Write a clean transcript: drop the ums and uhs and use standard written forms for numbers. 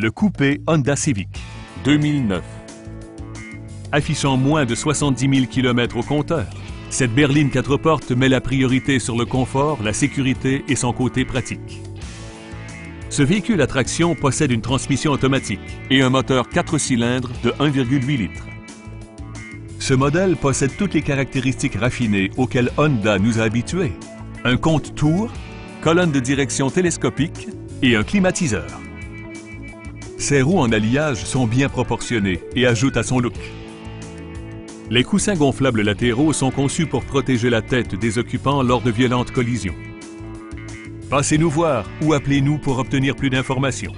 Le coupé Honda Civic 2009. Affichant moins de 70 000 km au compteur, cette berline 4 portes met la priorité sur le confort, la sécurité et son côté pratique. Ce véhicule à traction possède une transmission automatique et un moteur 4 cylindres de 1,8 litres. Ce modèle possède toutes les caractéristiques raffinées auxquelles Honda nous a habitués. Un compte-tours, colonne de direction télescopique et un climatiseur. Ses roues en alliage sont bien proportionnées et ajoutent à son look. Les coussins gonflables latéraux sont conçus pour protéger la tête des occupants lors de violentes collisions. Passez-nous voir ou appelez-nous pour obtenir plus d'informations.